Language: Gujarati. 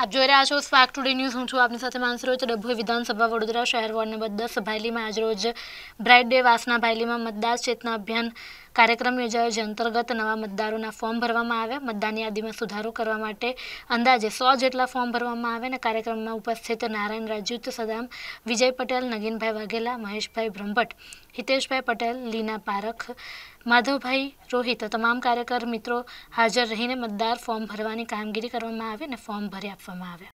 આપ જોઈ રહ્યા છો સ્પાર્ક ટુડે ન્યૂઝ હું છું આપની સાથે માનસ રોજ ડભોઈ વિધાનસભા વડોદરા શહેર વોર્ડ નંબર 10 સભાયલીમાં આજ રોજ બ્રાઇટ ડે વાસના ભાયલીમાં મતદાર ચેતના અભિયાન કાર્યક્રમ યોજાયો જે અંતર્ગત નવા મતદારોના ફોર્મ ભરવામાં આવ્યા મતદાન યાદીમાં સુધારો કરવા માટે અંદાજે 100 જેટલા ફોર્મ ભરવામાં આવ્યા અને કાર્યક્રમમાં ઉપસ્થિત નારાયણ રાજુ સદામ વિજય પટેલ નગિન ભાઈ વાગેલા મહેશ ભાઈ બ્રહ્મપટ हितेश भाई पटेल लीना पारक माधव भाई रोहित तमाम कार्यकर मित्रों हाजर रहीने मतदार फॉर्म भरवानी कामगीरी करवामां आवी ने फॉर्म भरी आपवामां आव्या।